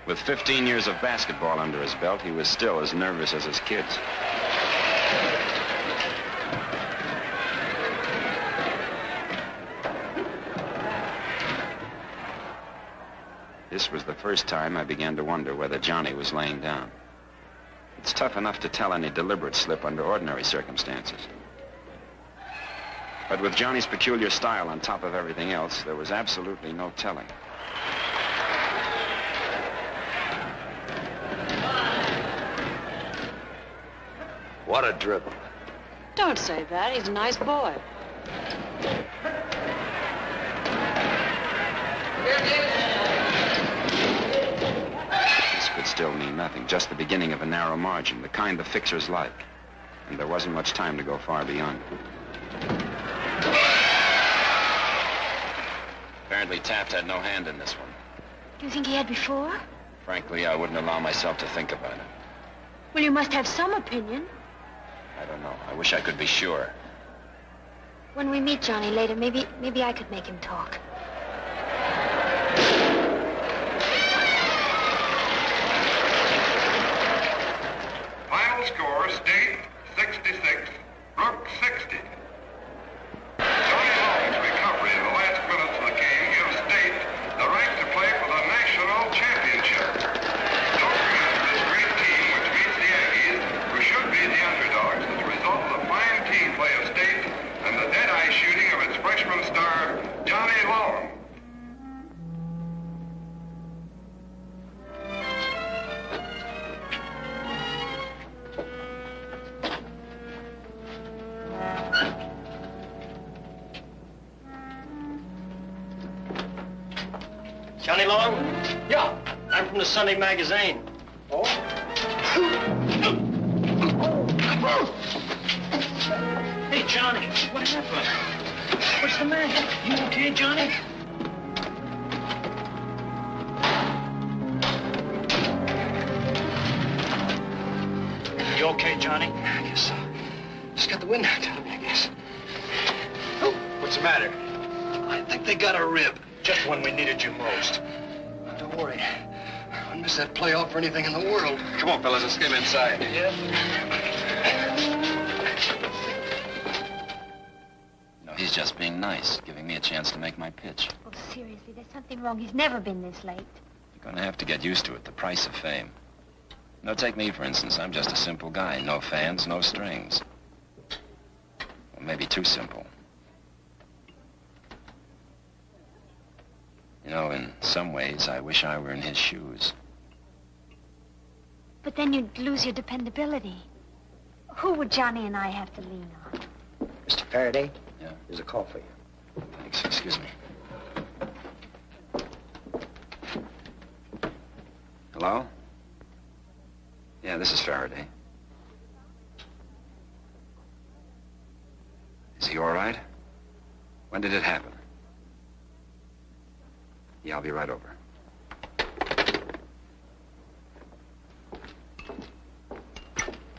With fifteen years of basketball under his belt, he was still as nervous as his kids. This was the first time I began to wonder whether Johnny was laying down. It's tough enough to tell any deliberate slip under ordinary circumstances. But with Johnny's peculiar style on top of everything else, there was absolutely no telling. What a dribble. Don't say that. He's a nice boy. This could still mean nothing. Just the beginning of a narrow margin, the kind the fixers like. And there wasn't much time to go far beyond it. Sadly, Taft had no hand in this one. You think he had before? Frankly, I wouldn't allow myself to think about it. Well, you must have some opinion. I don't know. I wish I could be sure. When we meet Johnny later, maybe, maybe I could make him talk. Final score, State sixty-six, Brook sixty. Johnny Long's recovery in the last minutes of the game gives State the right to play for the national championship. Don't forget this great team which beats the Aggies, who should be the underdogs as a result of the fine team play of State and the dead-eye shooting of its freshman star, Johnny Long. Johnny Long? Yeah, I'm from the Sunday Magazine. Oh? Hey, Johnny, what happened? What's the matter? You okay, Johnny? You okay, Johnny? I guess so. Just got the wind knocked out of me, I guess. Oh. What's the matter? I think they got a rib. Just when we needed you most. Don't worry. I wouldn't miss that playoff for anything in the world. Come on, fellas, let's get him inside. Yeah. No, he's just being nice, giving me a chance to make my pitch. Oh, seriously, there's something wrong. He's never been this late. You're gonna have to get used to it, the price of fame. Now, take me, for instance. I'm just a simple guy. No fans, no strings. Well, maybe too simple. You know, in some ways, I wish I were in his shoes. But then you'd lose your dependability. Who would Johnny and I have to lean on? Mister Faraday? Yeah? There's a call for you. Thanks. Excuse me. Hello? Yeah, this is Faraday. Is he all right? When did it happen? Yeah, I'll be right over.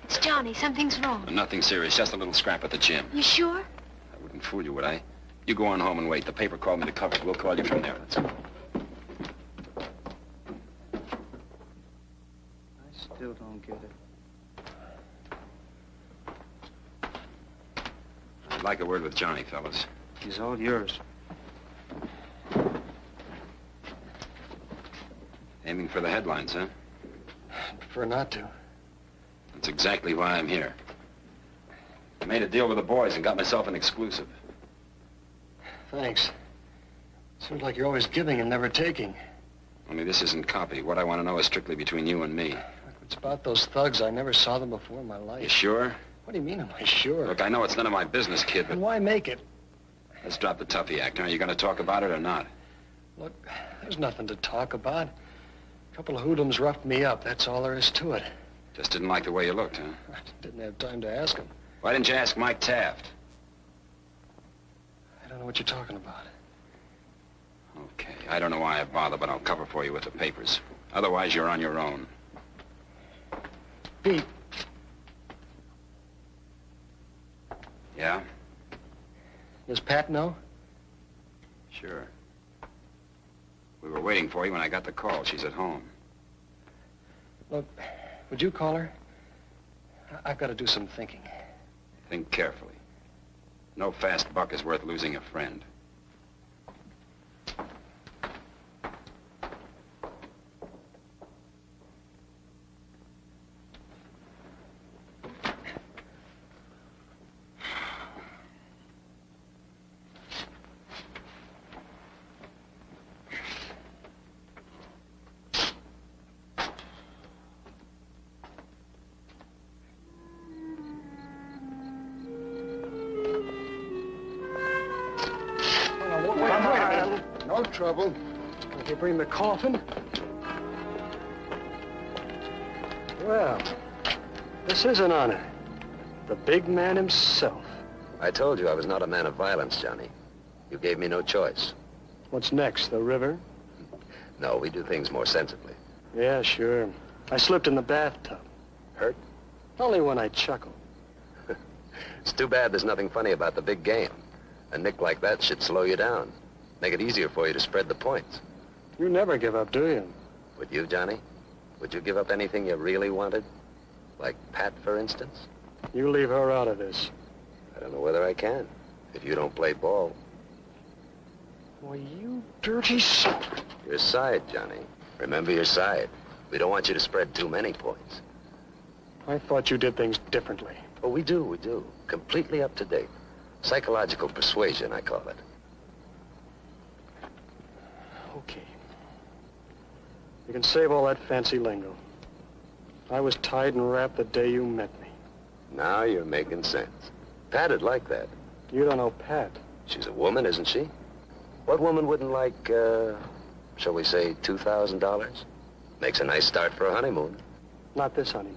It's Johnny. Something's wrong. No, nothing serious. Just a little scrap at the gym. You sure? I wouldn't fool you, would I? You go on home and wait. The paper called me to cover it. We'll call you from there. Let's go. I still don't get it. I'd like a word with Johnny, fellas. He's all yours. Aiming for the headlines, huh? I'd prefer not to. That's exactly why I'm here. I made a deal with the boys and got myself an exclusive. Thanks. Seems like you're always giving and never taking. Only this isn't copy. What I want to know is strictly between you and me. Look, it's about those thugs. I never saw them before in my life. You sure? What do you mean, am I sure? Look, I know it's none of my business, kid, but... And why make it? Let's drop the toughie act. Are you going to talk about it or not? Look, there's nothing to talk about. A couple of hoodlums roughed me up. That's all there is to it. Just didn't like the way you looked, huh? I didn't have time to ask him. Why didn't you ask Mike Taft? I don't know what you're talking about. Okay, I don't know why I bother, but I'll cover for you with the papers. Otherwise, you're on your own. Pete. Yeah? Does Pat know? Sure. We were waiting for you when I got the call. She's at home. Look, would you call her? I've got to do some thinking. Think carefully. No fast buck is worth losing a friend. Trouble. Did you bring the coffin? Well, this is an honor. The big man himself. I told you I was not a man of violence, Johnny. You gave me no choice. What's next, the river? No, we do things more sensibly. Yeah, sure. I slipped in the bathtub. Hurt? Only when I chuckled. It's too bad there's nothing funny about the big game. A nick like that should slow you down. Make it easier for you to spread the points. You never give up, do you? Would you, Johnny? Would you give up anything you really wanted? Like Pat, for instance? You leave her out of this. I don't know whether I can, if you don't play ball. Well, you dirty son. Your side, Johnny. Remember your side. We don't want you to spread too many points. I thought you did things differently. Oh, we do, we do. Completely up to date. Psychological persuasion, I call it. Okay. You can save all that fancy lingo. I was tied and wrapped the day you met me. Now you're making sense. Pat'd like that. You don't know Pat. She's a woman, isn't she? What woman wouldn't like, uh, shall we say, two thousand dollars? Makes a nice start for a honeymoon. Not this honeymoon.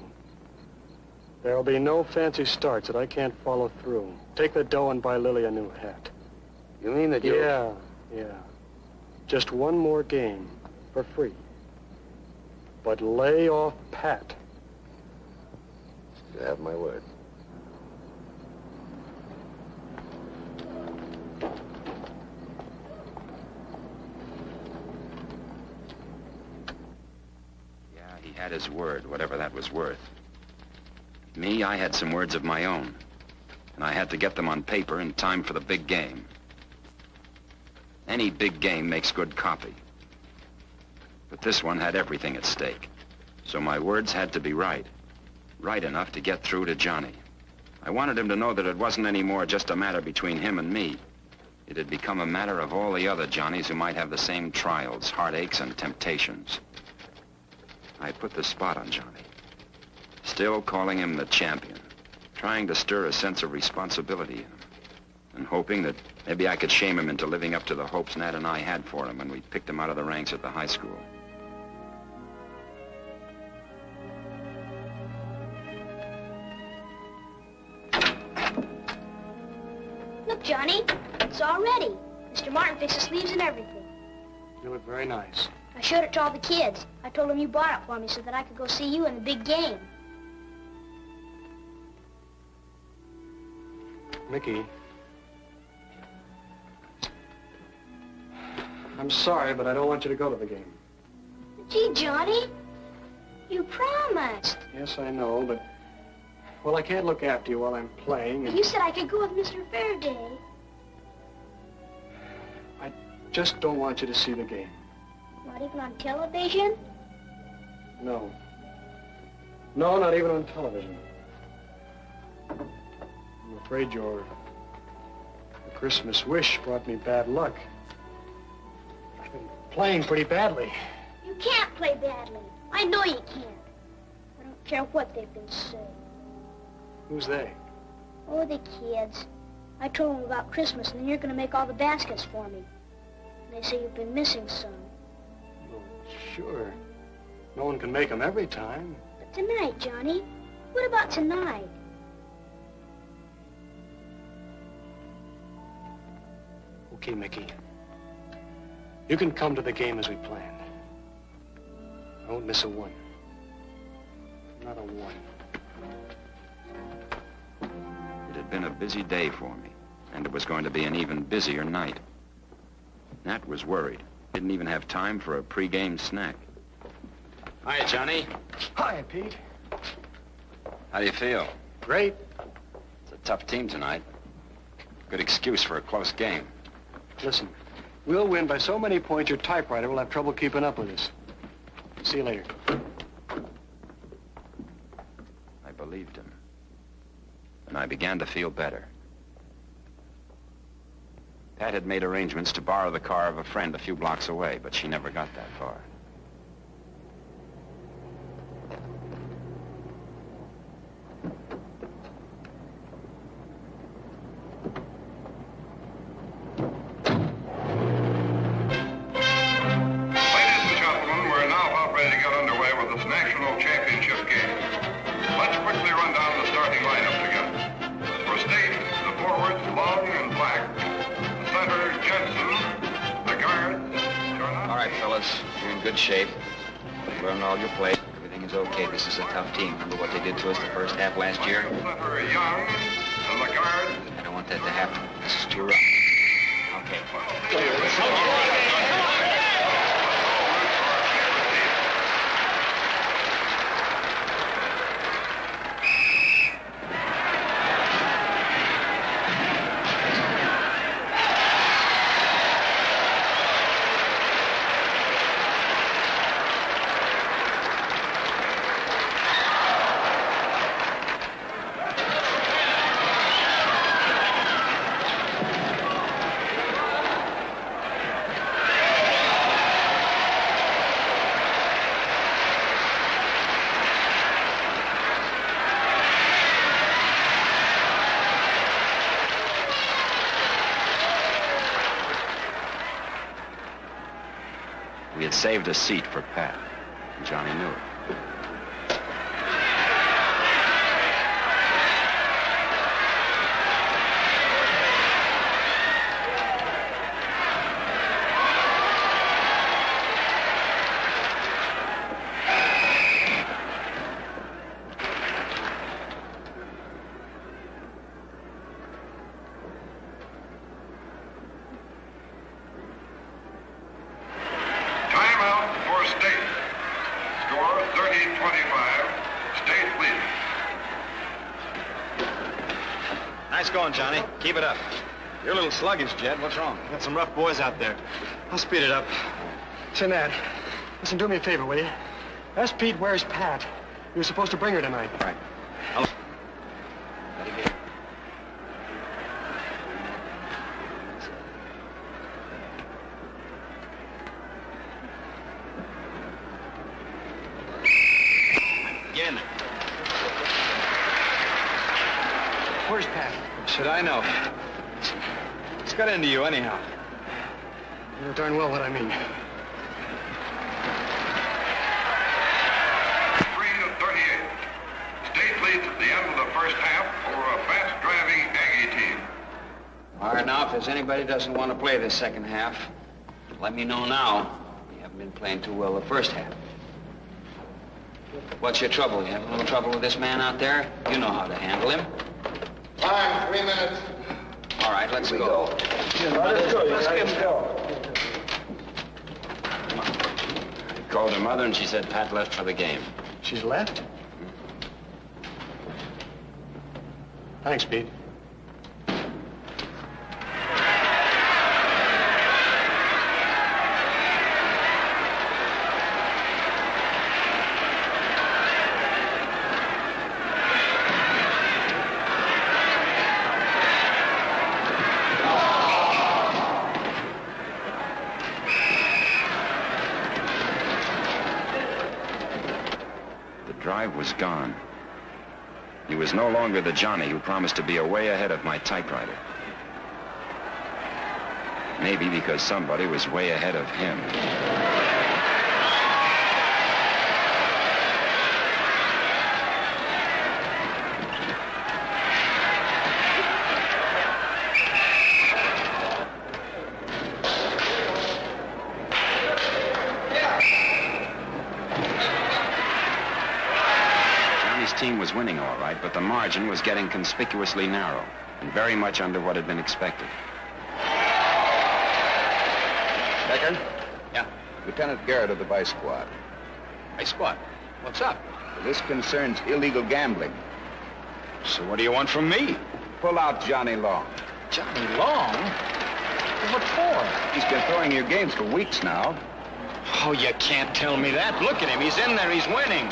There'll be no fancy starts that I can't follow through. Take the dough and buy Lily a new hat. You mean that you... Yeah, yeah. Just one more game for free. But lay off Pat. You have my word. Yeah, he had his word, whatever that was worth. Me, I had some words of my own, and I had to get them on paper in time for the big game. Any big game makes good copy. But this one had everything at stake, so my words had to be right. Right enough to get through to Johnny. I wanted him to know that it wasn't any more just a matter between him and me. It had become a matter of all the other Johnnies who might have the same trials, heartaches, and temptations. I put the spot on Johnny. Still calling him the champion, trying to stir a sense of responsibility in him, and hoping that maybe I could shame him into living up to the hopes Nat and I had for him when we picked him out of the ranks at the high school. Look, Johnny, it's all ready. Mister Martin fixed the sleeves and everything. You look very nice. I showed it to all the kids. I told them you bought it for me so that I could go see you in the big game. Mickey, I'm sorry, but I don't want you to go to the game. Gee, Johnny, you promised. Yes, I know, but, well, I can't look after you while I'm playing. And... You said I could go with Mister Faraday. I just don't want you to see the game. Not even on television? No. No, not even on television. I'm afraid your, your Christmas wish brought me bad luck. I've been playing pretty badly. You can't play badly. I know you can't. I don't care what they've been saying. Who's they? Oh, the kids. I told them about Christmas, and then you're going to make all the baskets for me. And they say you've been missing some. Well, sure. No one can make them every time. But tonight, Johnny. What about tonight? Okay, Mickey. You can come to the game as we planned. I won't miss a one. Not a one. It had been a busy day for me, and it was going to be an even busier night. Nat was worried. Didn't even have time for a pre-game snack. Hi, Johnny. Hi, Pete. How do you feel? Great. It's a tough team tonight. Good excuse for a close game. Listen, we'll win by so many points your typewriter will have trouble keeping up with us. See you later. I believed him. And I began to feel better. Pat had made arrangements to borrow the car of a friend a few blocks away, but she never got that far. Long and Black, the center, Jensen, the guard, good shape. You've earned all your play. Everything is okay. This is a tough team. Remember what they did to us the first half last year? I don't want that to happen. This is too rough. Okay. We had saved a seat for Pat, and Johnny knew it. Keep it up. You're a little sluggish, Jed. What's wrong? Got some rough boys out there. I'll speed it up. Say, Nat, listen, do me a favor, will you? Ask Pete, where's Pat? You were supposed to bring her tonight. All right. I'll... Get in there. Where's Pat? Should I know? It's got into you, anyhow. You know darn well what I mean. three to thirty-eight. State leads at the end of the first half over a fast-driving Aggie team. All right, now, if there's anybody who doesn't want to play this second half, let me know now. You haven't been playing too well the first half. What's your trouble? You having a little trouble with this man out there? You know how to handle him. Time, three minutes. All right, let's go. go. Let's go. Let's get him going. I called her mother, and she said Pat left for the game. She's left? Mm-hmm. Thanks, Pete. Was gone. He was no longer the Johnny who promised to be away ahead of my typewriter. Maybe because somebody was way ahead of him. Was winning all right, but the margin was getting conspicuously narrow and very much under what had been expected. Becker? Yeah? Lieutenant Garrett of the Vice Squad. Vice Squad? What's up? Well, this concerns illegal gambling. So what do you want from me? Pull out Johnny Long. Johnny Long? What for? He's been throwing your games for weeks now. Oh, you can't tell me that. Look at him. He's in there. He's winning.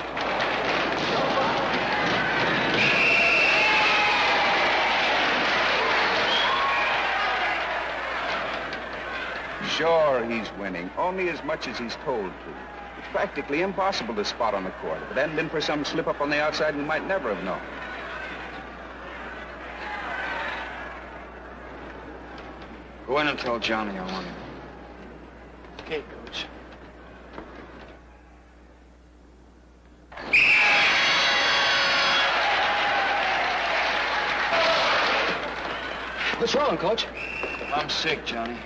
Sure, he's winning, only as much as he's told to. It's practically impossible to spot on the court. If it hadn't been for some slip-up on the outside, we might never have known. Go in and tell Johnny I want him. Okay, Coach. What's wrong, Coach? I'm sick, Johnny.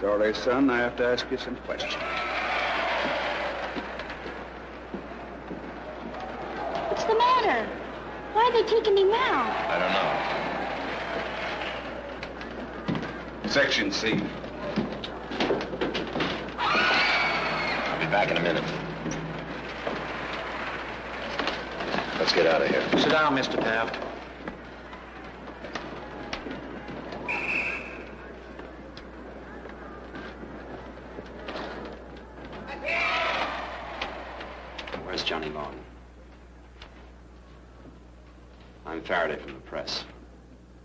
Sorry, son, I have to ask you some questions. matter? Why are they taking him out? I don't know. Section C. I'll be back in a minute. Let's get out of here. Sit down, Mister Taft. Where's Johnny Long? I'm Faraday from the press.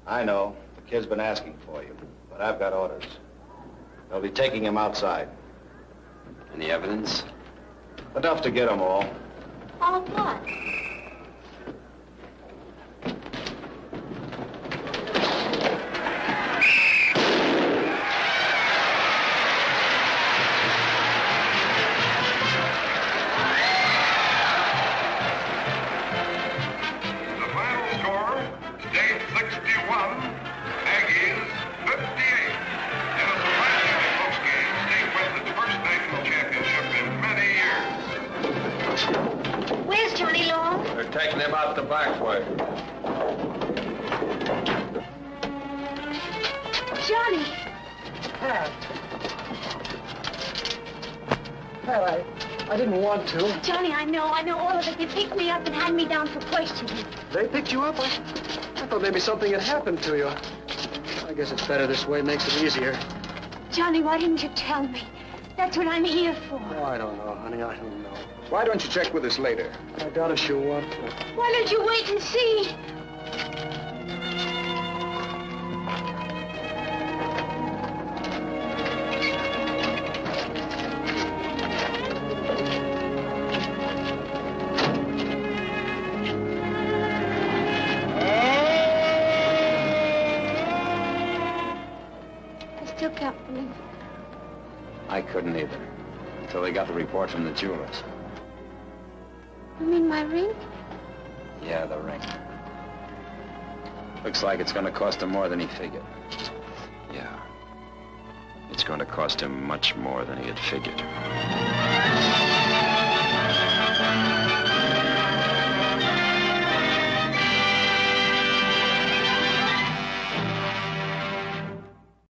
I know. The kid's been asking for you, but I've got orders. They'll be taking him outside. Any evidence? Enough to get them all. All of what? They picked you up? I, I thought maybe something had happened to you. I guess it's better this way. It makes it easier. Johnny, why didn't you tell me? That's what I'm here for. Oh, I don't know, honey. I don't know. Why don't you check with us later? I doubt if she'll want to. Why don't you wait and see? Report from the jewelers. You mean my ring? Yeah, the ring. Looks like it's going to cost him more than he figured. Yeah. It's going to cost him much more than he had figured.